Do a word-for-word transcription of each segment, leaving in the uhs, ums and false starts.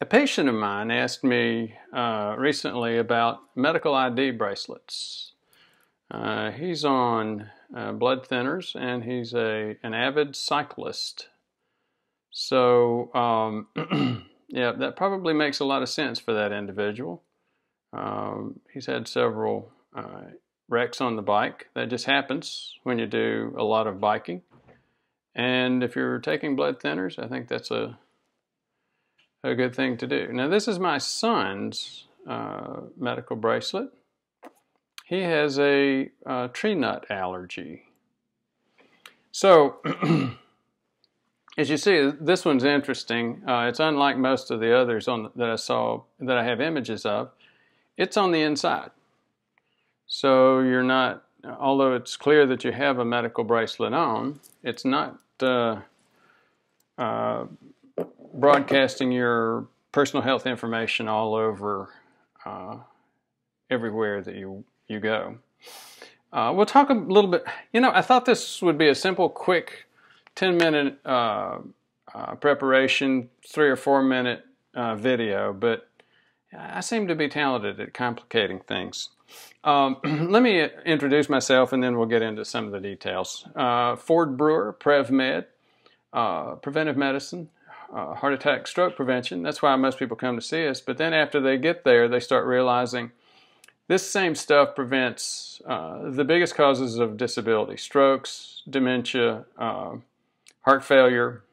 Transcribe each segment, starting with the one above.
A patient of mine asked me uh, recently about medical I D bracelets. Uh, he's on uh, blood thinners and he's a an avid cyclist. So um, yeah, that probably makes a lot of sense for that individual. Um, he's had several uh, wrecks on the bike. That just happens when you do a lot of biking. And if you're taking blood thinners, I think that's a a good thing to do. Now this is my son's uh, medical bracelet. He has a uh, tree nut allergy. So as you see, this one's interesting. Uh, it's unlike most of the others on, that I saw, that I have images of. It's on the inside. So you're not, although it's clear that you have a medical bracelet on, it's not uh, uh, broadcasting your personal health information all over, uh, everywhere that you, you go. Uh, we'll talk a little bit, you know, I thought this would be a simple, quick ten minute uh, uh, preparation, three or four minute uh, video, but I seem to be talented at complicating things. Um, let me introduce myself and then we'll get into some of the details. Uh, Ford Brewer, PrevMed, uh, preventive medicine, uh, heart attack, stroke prevention. That's why most people come to see us, but then after they get there, they start realizing this same stuff prevents uh, the biggest causes of disability: strokes, dementia, uh, heart failure,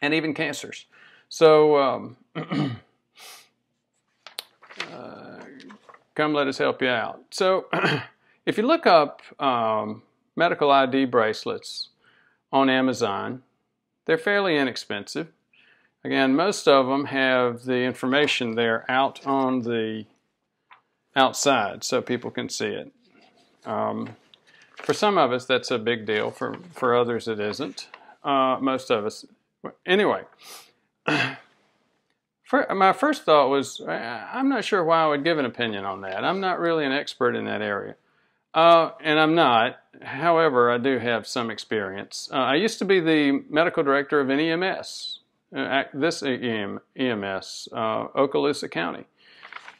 and even cancers. So um, uh, come let us help you out. So if you look up um, medical I D bracelets on Amazon, they're fairly inexpensive. Again, most of them have the information there out on the outside so people can see it. Um, for some of us, that's a big deal. For, for others, it isn't. Uh, most of us. Anyway, for, my first thought was, I'm not sure why I would give an opinion on that. I'm not really an expert in that area. Uh, and I'm not. However, I do have some experience. Uh, I used to be the medical director of an E M S, uh, this E M S, uh, Okaloosa County,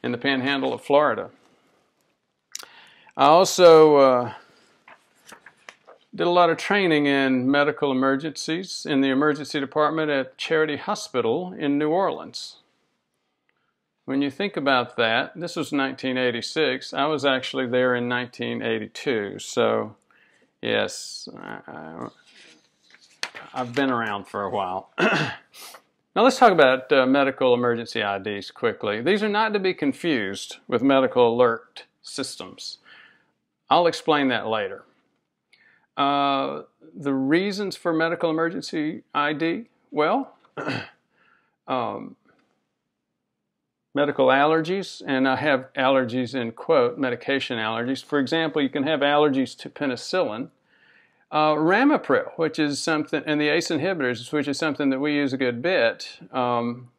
in the panhandle of Florida. I also uh, did a lot of training in medical emergencies in the emergency department at Charity Hospital in New Orleans. When you think about that, this was nineteen eighty-six. I was actually there in nineteen eighty-two. So yes, I, I've been around for a while. Now let's talk about uh, medical emergency I Ds quickly. These are not to be confused with medical alert systems. I'll explain that later. Uh, the reasons for medical emergency I D, well, um, medical allergies, and I have allergies in quote, medication allergies. For example, you can have allergies to penicillin. Uh, Ramipril, which is something, and the A C E inhibitors, which is something that we use a good bit. Um,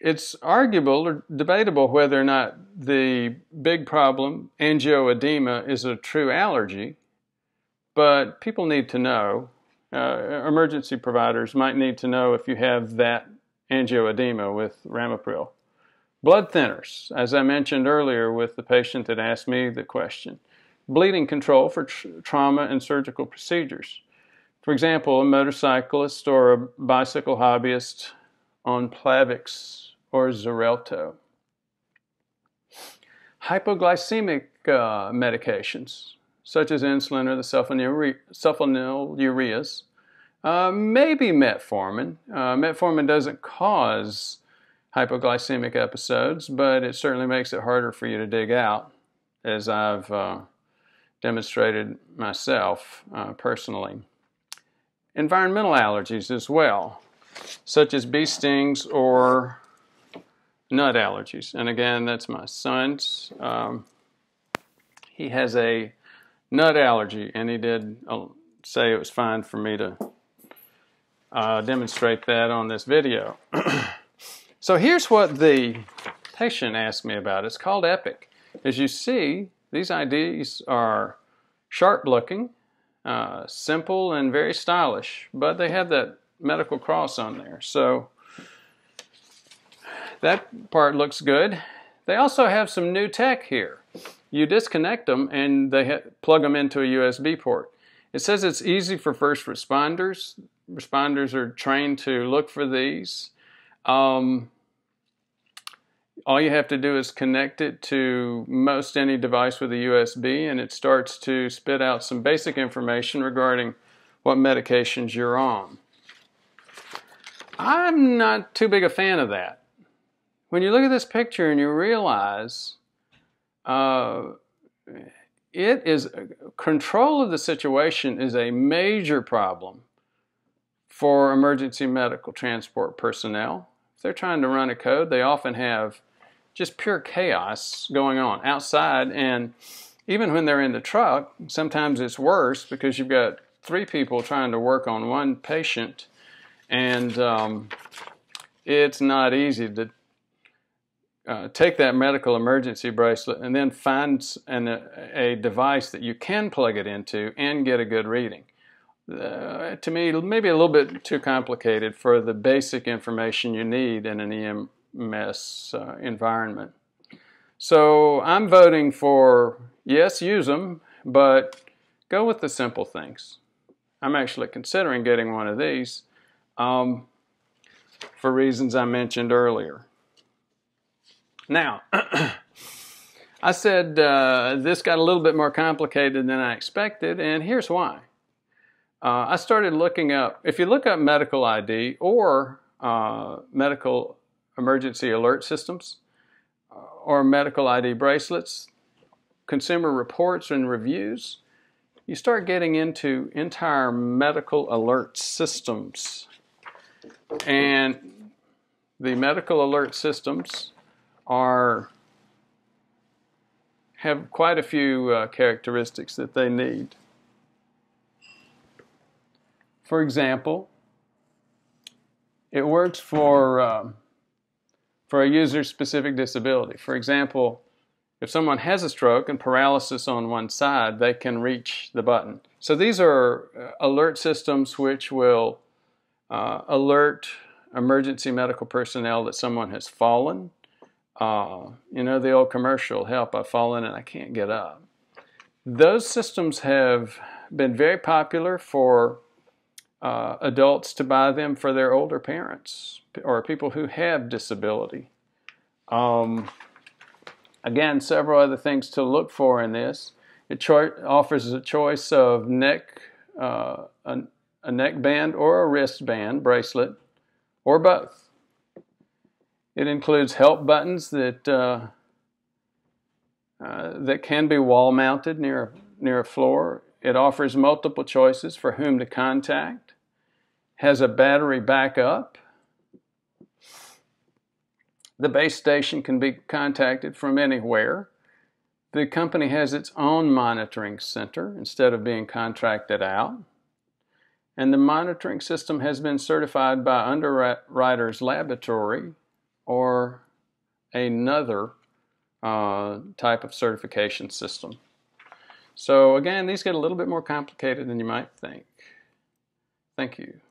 it's arguable or debatable whether or not the big problem, angioedema, is a true allergy, but people need to know. Uh, emergency providers might need to know if you have that angioedema with Ramipril. Blood thinners, as I mentioned earlier with the patient that asked me the question. Bleeding control for tr trauma and surgical procedures. For example, a motorcyclist or a bicycle hobbyist on Plavix or Xarelto. Hypoglycemic uh, medications, such as insulin or the sulfonylureas, uh, maybe metformin. Uh, metformin doesn't cause hypoglycemic episodes, but it certainly makes it harder for you to dig out, as I've uh, demonstrated myself uh, personally. Environmental allergies as well, such as bee stings or nut allergies. And again, that's my son's. Um, he has a nut allergy, and he did uh, say it was fine for me to uh, demonstrate that on this video. So here's what the patient asked me about. It's called Epic. As you see, these I Ds are sharp-looking, uh, simple, and very stylish, but they have that medical cross on there. So That part looks good. They also have some new tech here. You disconnect them and they plug them into a U S B port. It says it's easy for first responders. Responders are trained to look for these. Um, all you have to do is connect it to most any device with a U S B, and it starts to spit out some basic information regarding what medications you're on. I'm not too big a fan of that. When you look at this picture and you realize uh, it is control of the situation is a major problem for emergency medical transport personnel. If they're trying to run a code, they often have just pure chaos going on outside, and even when they're in the truck, sometimes it's worse because you've got three people trying to work on one patient, and um, it's not easy to uh, take that medical emergency bracelet and then find an, a device that you can plug it into and get a good reading. Uh, to me, maybe a little bit too complicated for the basic information you need in an E M S uh, environment. So I'm voting for, yes, use them, but go with the simple things. I'm actually considering getting one of these um, for reasons I mentioned earlier. Now, I said uh, this got a little bit more complicated than I expected, and here's why. Uh, I started looking up, if you look up medical I D or uh, medical emergency alert systems uh, or medical I D bracelets, consumer reports and reviews, you start getting into entire medical alert systems. And the medical alert systems are have quite a few uh, characteristics that they need. For example, it works for, um, for a user-specific disability. For example, if someone has a stroke and paralysis on one side, they can reach the button. So these are alert systems which will uh, alert emergency medical personnel that someone has fallen. Uh, you know, the old commercial, help, I've fallen and I can't get up. Those systems have been very popular for Uh, adults to buy them for their older parents or people who have disability. Um, again, several other things to look for in this. It offers a choice of neck, uh, a, a neck band or a wristband bracelet, or both. It includes help buttons that uh, uh, that can be wall mounted near near a floor. It offers multiple choices for whom to contact, has a battery backup. The base station can be contacted from anywhere. The company has its own monitoring center instead of being contracted out. And the monitoring system has been certified by Underwriters Laboratory or another uh, type of certification system. So again, these get a little bit more complicated than you might think. Thank you.